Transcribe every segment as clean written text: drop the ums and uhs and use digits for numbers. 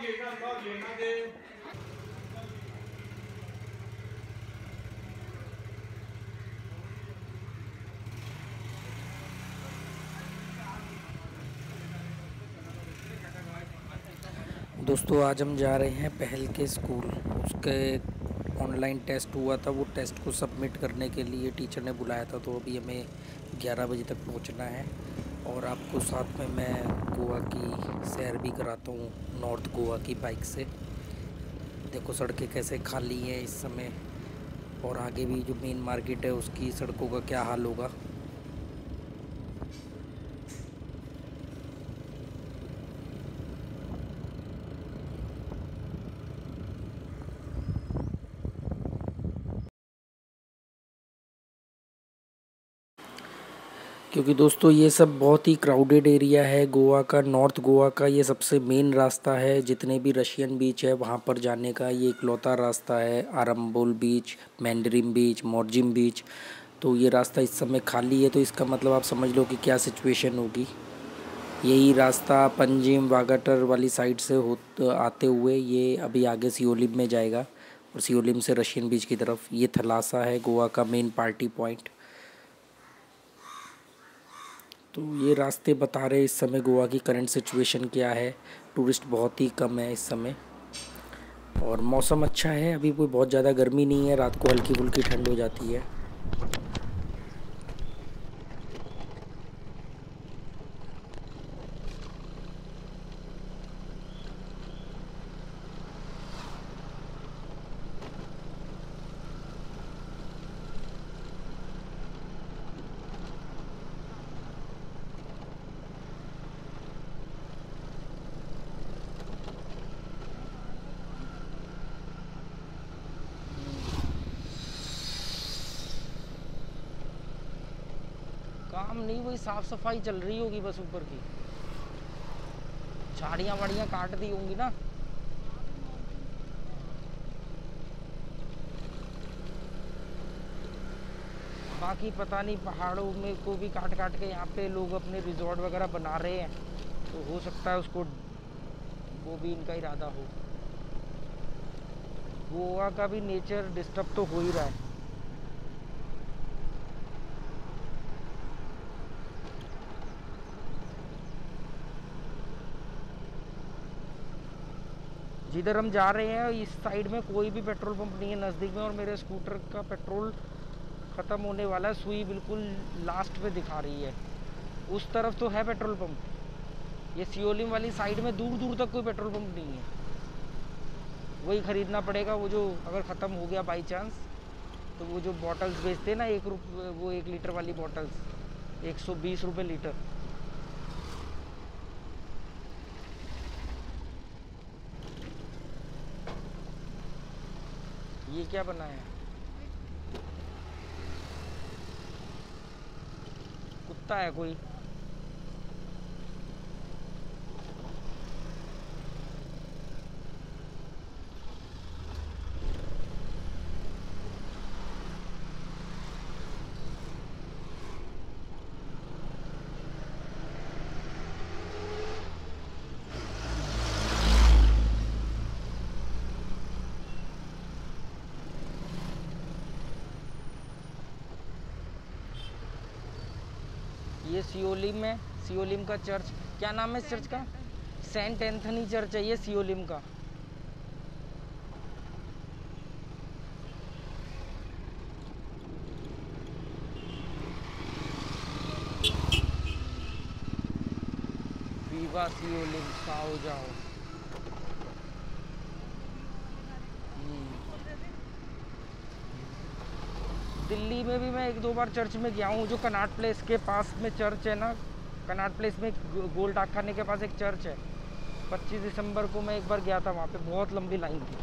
दोस्तों आज हम जा रहे हैं पहल के स्कूल। उसके ऑनलाइन टेस्ट हुआ था, वो टेस्ट को सबमिट करने के लिए टीचर ने बुलाया था। तो अभी हमें 11 बजे तक पहुंचना है और आपको साथ में मैं गोवा की सैर भी कराता हूँ नॉर्थ गोवा की बाइक से। देखो सड़कें कैसे खाली हैं इस समय और आगे भी जो मेन मार्केट है उसकी सड़कों का क्या हाल होगा। क्योंकि दोस्तों ये सब बहुत ही क्राउडेड एरिया है गोवा का, नॉर्थ गोवा का। ये सबसे मेन रास्ता है, जितने भी रशियन बीच है वहाँ पर जाने का ये इकलौता रास्ता है। आरंबोल बीच, मैंड्रेम बीच, मोरजिम बीच, तो ये रास्ता इस समय खाली है। तो इसका मतलब आप समझ लो कि क्या सिचुएशन होगी। यही रास्ता पंजिम वागाटर वाली साइड से आते हुए ये अभी आगे सियोलिम में जाएगा और सियोलिम से रशियन बीच की तरफ। ये थलासा है गोवा का मेन पार्टी पॉइंट। तो ये रास्ते बता रहे इस समय गोवा की करंट सिचुएशन क्या है। टूरिस्ट बहुत ही कम है इस समय और मौसम अच्छा है, अभी कोई बहुत ज़्यादा गर्मी नहीं है। रात को हल्की फुल्की ठंड हो जाती है। काम नहीं, वही साफ सफाई चल रही होगी बस। ऊपर की झाड़ियाँ वाड़ियाँ काट दी होंगी ना। बाकी पता नहीं, पहाड़ों में को भी काट काट के यहाँ पे लोग अपने रिजॉर्ट वगैरह बना रहे हैं, तो हो सकता है उसको वो भी इनका इरादा हो। गोवा का भी नेचर डिस्टर्ब तो हो ही रहा है। जिधर हम जा रहे हैं इस साइड में कोई भी पेट्रोल पंप नहीं है नज़दीक में और मेरे स्कूटर का पेट्रोल ख़त्म होने वाला है। सुई बिल्कुल लास्ट में दिखा रही है। उस तरफ तो है पेट्रोल पंप, ये सियोलिम वाली साइड में दूर दूर तक कोई पेट्रोल पंप नहीं है। वही ख़रीदना पड़ेगा, वो जो अगर ख़त्म हो गया बाई चांस तो वो जो बॉटल्स बेचते ना वो 1 लीटर वाली बॉटल्स 120 रुपये लीटर। ये क्या बनाया है? कुत्ता है कोई? ये सियोलिम में सियोलिम का चर्च, क्या नाम है इस चर्च का? सेंट एंथनी चर्च है ये सियोलिम का। विवा सियोलिम, साओ जाओ। दिल्ली में भी मैं 1-2 बार चर्च में गया हूँ। जो कनॉट प्लेस के पास में चर्च है ना, कनॉट प्लेस में गोल डाकखाने के पास एक चर्च है। 25 दिसंबर को मैं एक बार गया था, वहाँ पे बहुत लंबी लाइन थी।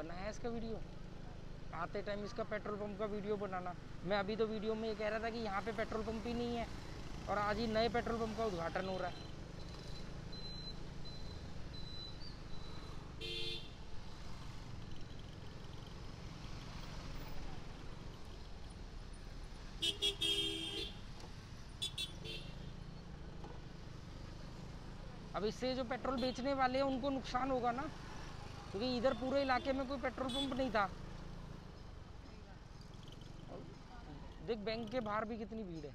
बनाया इसका वीडियो, आते टाइम इसका पेट्रोल पंप का वीडियो बनाना। मैं अभी तो वीडियो में ये कह रहा था कि यहाँ पे पेट्रोल पंप ही नहीं है और आज ही नए पेट्रोल पंप का उद्घाटन हो रहा है। अब इससे जो पेट्रोल बेचने वाले हैं उनको नुकसान होगा ना, क्योंकि इधर पूरे इलाके में कोई पेट्रोल पंप नहीं था। देख बैंक के बाहर भी कितनी भीड़ है।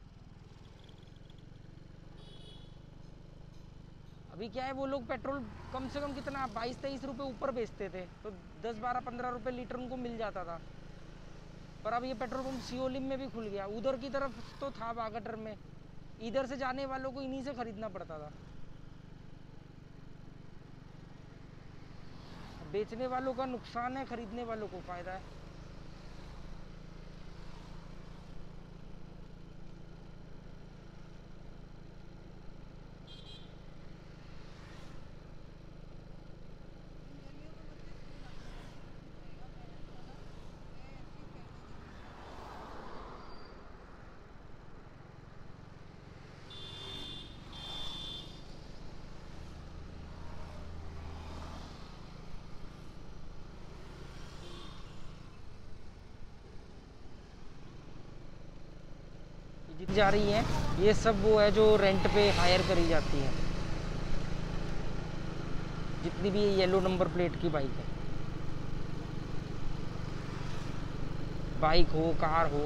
अभी क्या है, वो लोग पेट्रोल कम से कम कितना 22-23 रुपये ऊपर बेचते थे, तो 10-12-15 रुपये लीटर उनको मिल जाता था। पर अब ये पेट्रोल पंप सियोलिम में भी खुल गया। उधर की तरफ तो था वागाटर में, इधर से जाने वालों को इन्हीं से खरीदना पड़ता था। बेचने वालों का नुकसान है, खरीदने वालों को फायदा है। जितनी जा रही है ये सब वो है जो रेंट पे हायर करी जाती है, जितनी भी येलो नंबर प्लेट की बाइक है, बाइक हो कार हो।